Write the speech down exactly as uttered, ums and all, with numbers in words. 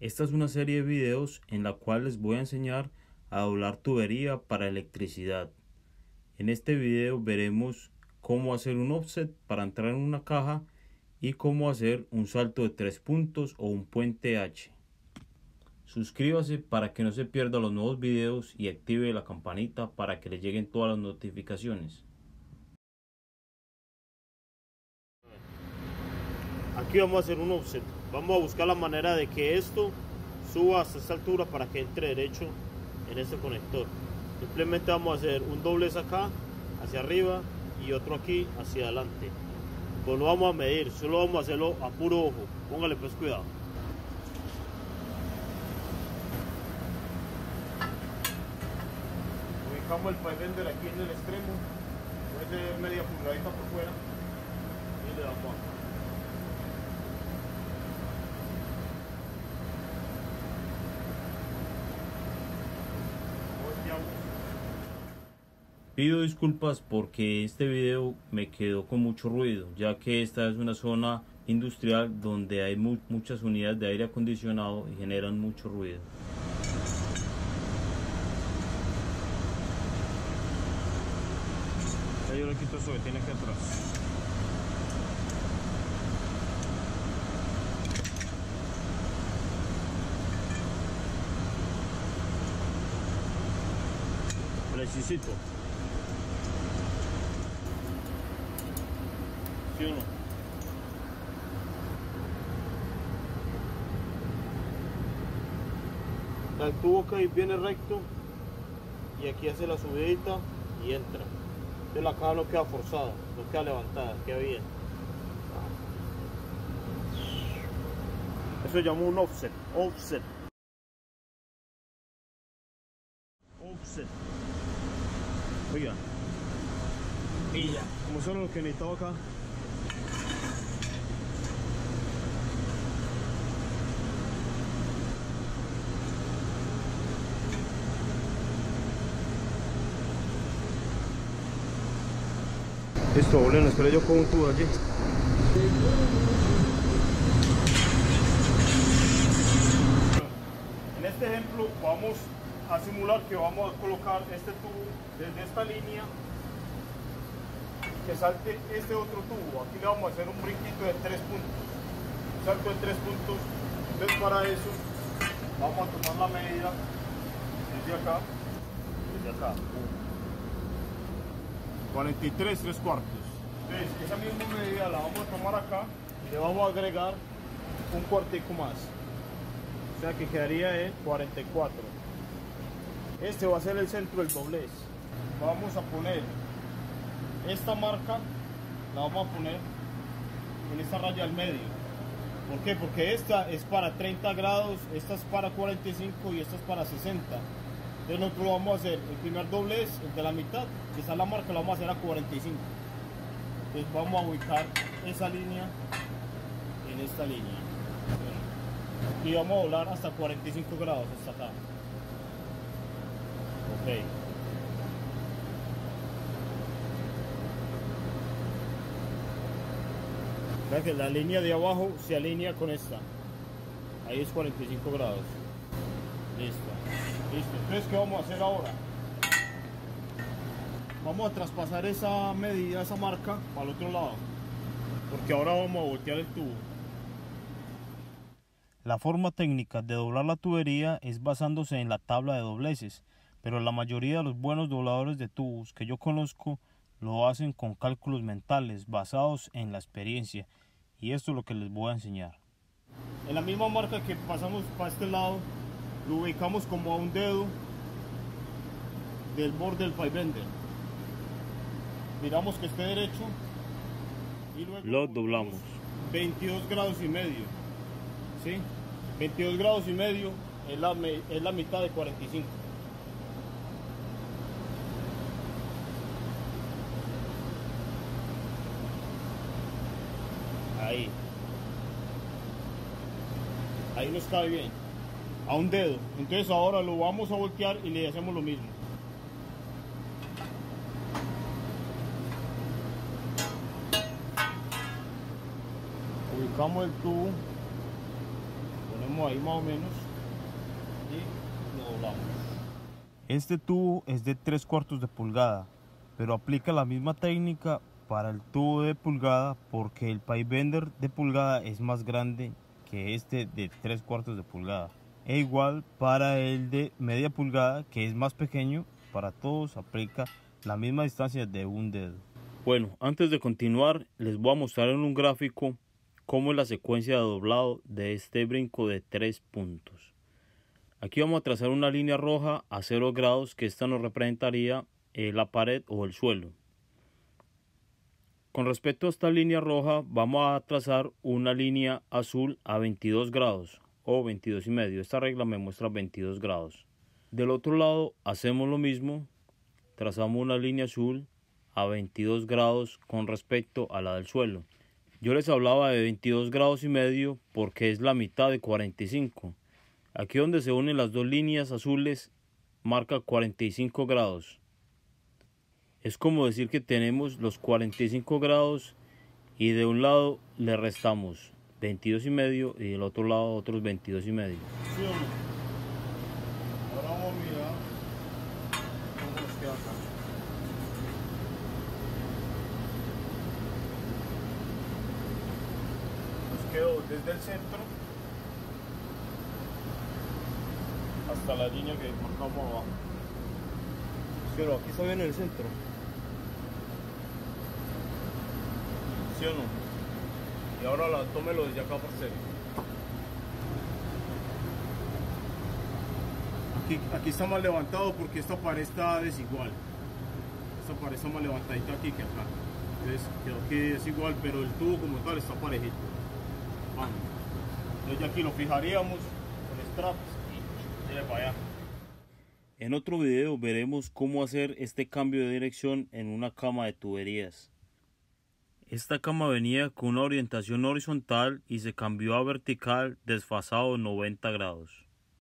Esta es una serie de videos en la cual les voy a enseñar a doblar tubería para electricidad. En este video veremos cómo hacer un offset para entrar en una caja y cómo hacer un salto de tres puntos o un puente H. Suscríbase para que no se pierda los nuevos videos y active la campanita para que le lleguen todas las notificaciones. Aquí vamos a hacer un offset. Vamos a buscar la manera de que esto suba hasta esta altura para que entre derecho en este conector. Simplemente vamos a hacer un doblez acá hacia arriba y otro aquí hacia adelante. Pues no vamos a medir, solo vamos a hacerlo a puro ojo. Póngale pues cuidado. Ubicamos el pipe bender aquí en el extremo, puede ser media pulgadita por fuera y le damos acá. Pido disculpas porque este video me quedó con mucho ruido, ya que esta es una zona industrial donde hay mu muchas unidades de aire acondicionado y generan mucho ruido. Ya yo le quito eso que tiene aquí atrás. Precisito. Sí, uno. La tubo que viene recto y aquí hace la subidita y entra. De la caja no queda forzada, no queda levantada, queda bien. Eso se llama un offset. Offset. Offset. Oiga. Pilla. Como solo lo que necesitaba acá. Listo, bueno, espera yo con un tubo allí. En este ejemplo vamos a simular que vamos a colocar este tubo desde esta línea que salte este otro tubo. Aquí le vamos a hacer un brinquito de tres puntos, un salto de tres puntos. Entonces para eso vamos a tomar la medida desde acá, desde acá. cuarenta y tres, tres cuartos. Entonces esa misma medida la vamos a tomar acá y le vamos a agregar un cuartico más, o sea que quedaría en cuarenta y cuatro. Este va a ser el centro del doblez. Vamos a poner esta marca, la vamos a poner en esta raya al medio. ¿Por qué? Porque esta es para treinta grados, esta es para cuarenta y cinco y esta es para sesenta. Entonces nosotros vamos a hacer el primer doblez, el de la mitad, que está la marca, la vamos a hacer a cuarenta y cinco. Entonces vamos a ubicar esa línea en esta línea. Y vamos a doblar hasta cuarenta y cinco grados, hasta acá. Ok. Vean que la línea de abajo se alinea con esta. Ahí es cuarenta y cinco grados. Listo. Listo, entonces ¿qué vamos a hacer ahora? Vamos a traspasar esa medida, esa marca, para el otro lado, porque ahora vamos a voltear el tubo. La forma técnica de doblar la tubería es basándose en la tabla de dobleces, pero la mayoría de los buenos dobladores de tubos que yo conozco lo hacen con cálculos mentales basados en la experiencia, y esto es lo que les voy a enseñar. En la misma marca que pasamos para este lado, lo ubicamos como a un dedo del borde del pipe bender. Miramos que esté derecho y luego lo doblamos. veintidós grados y medio. ¿Sí? veintidós grados y medio es la, es la mitad de cuarenta y cinco. Ahí. Ahí nos cae bien. A un dedo. Entonces ahora lo vamos a voltear y le hacemos lo mismo. Ubicamos el tubo, ponemos como ahí más o menos, y lo doblamos. Este tubo es de tres cuartos de pulgada, pero aplica la misma técnica para el tubo de pulgada porque el pipe bender de pulgada es más grande que este de tres cuartos de pulgada, e igual para el de media pulgada que es más pequeño. Para todos aplica la misma distancia de un dedo. Bueno, antes de continuar les voy a mostrar en un gráfico cómo es la secuencia de doblado de este brinco de tres puntos. Aquí vamos a trazar una línea roja a cero grados, que esta nos representaría eh, la pared o el suelo. Con respecto a esta línea roja vamos a trazar una línea azul a veintidós grados o veintidós y medio. Esta regla me muestra veintidós grados. Del otro lado hacemos lo mismo, trazamos una línea azul a veintidós grados con respecto a la del suelo. Yo les hablaba de veintidós grados y medio porque es la mitad de cuarenta y cinco. Aquí donde se unen las dos líneas azules marca cuarenta y cinco grados. Es como decir que tenemos los cuarenta y cinco grados y de un lado le restamos veintidós y medio y del otro lado otros veintidós y medio. Ahora vamos a mirar cómo nos queda acá. Nos quedó desde el centro hasta la línea que marcamos abajo. Pero aquí está bien el centro. ¿Sí o no? Y ahora la, tómelo desde acá por serio. Aquí, aquí está más levantado porque esta pared está desigual. Esta pared está más levantadita aquí que acá. Entonces quedó aquí desigual, pero el tubo como tal está parejito. Vamos. Entonces aquí lo fijaríamos con straps y tire para allá. En otro video veremos cómo hacer este cambio de dirección en una cama de tuberías. Esta cama venía con una orientación horizontal y se cambió a vertical desfasado noventa grados.